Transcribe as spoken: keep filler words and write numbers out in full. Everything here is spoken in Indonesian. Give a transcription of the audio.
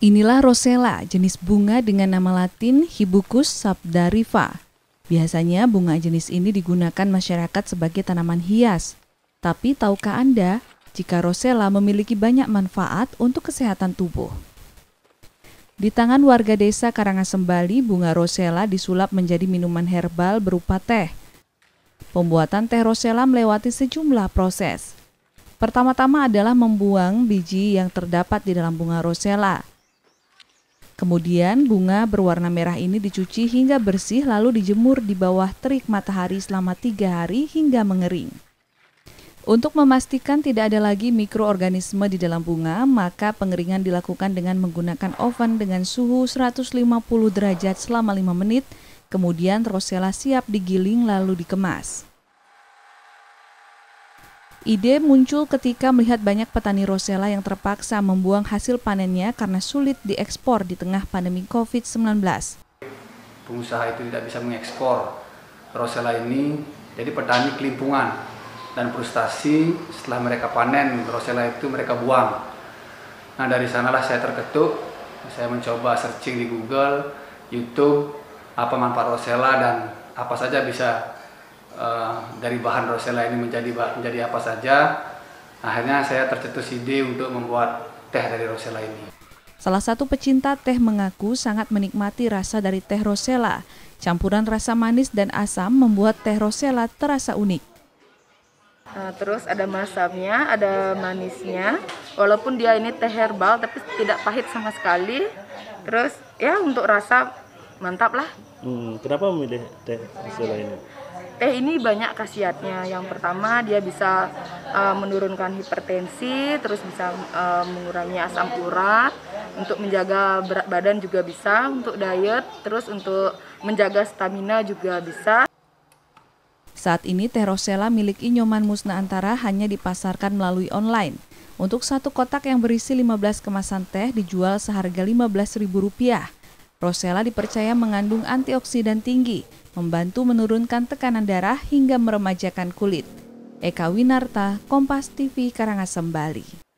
Inilah rosella, jenis bunga dengan nama latin Hibiscus Sabdariffa. Biasanya bunga jenis ini digunakan masyarakat sebagai tanaman hias. Tapi tahukah Anda jika rosella memiliki banyak manfaat untuk kesehatan tubuh? Di tangan warga desa Karangasem, Bali, bunga rosella disulap menjadi minuman herbal berupa teh. Pembuatan teh rosella melewati sejumlah proses. Pertama-tama adalah membuang biji yang terdapat di dalam bunga rosella. Kemudian bunga berwarna merah ini dicuci hingga bersih lalu dijemur di bawah terik matahari selama tiga hari hingga mengering. Untuk memastikan tidak ada lagi mikroorganisme di dalam bunga, maka pengeringan dilakukan dengan menggunakan oven dengan suhu seratus lima puluh derajat selama lima menit, kemudian rosella siap digiling lalu dikemas. Ide muncul ketika melihat banyak petani rosella yang terpaksa membuang hasil panennya karena sulit diekspor di tengah pandemi COVID sembilan belas. Pengusaha itu tidak bisa mengekspor rosella ini, jadi petani kelimpungan. Dan frustasi setelah mereka panen rosella itu mereka buang. Nah, dari sanalah saya terketuk, saya mencoba searching di Google, YouTube, apa manfaat rosella dan apa saja bisa uh, dari bahan rosella ini menjadi menjadi apa saja. Akhirnya saya tercetus ide untuk membuat teh dari rosella ini. Salah satu pecinta teh mengaku sangat menikmati rasa dari teh rosella. Campuran rasa manis dan asam membuat teh rosella terasa unik. Nah, terus ada masamnya, ada manisnya. Walaupun dia ini teh herbal, tapi tidak pahit sama sekali. Terus ya untuk rasa mantap lah. Hmm, kenapa memilih teh rosella ini? Teh ini banyak khasiatnya. Yang pertama dia bisa uh, menurunkan hipertensi, terus bisa uh, mengurangi asam urat. Untuk menjaga berat badan juga bisa, untuk diet, terus untuk menjaga stamina juga bisa. Saat ini teh rosella milik I Nyoman Musna Antara hanya dipasarkan melalui online. Untuk satu kotak yang berisi lima belas kemasan teh dijual seharga lima belas ribu rupiah. Rosella dipercaya mengandung antioksidan tinggi, membantu menurunkan tekanan darah hingga meremajakan kulit. Eka Winarta, Kompas T V, Karangasem, Bali.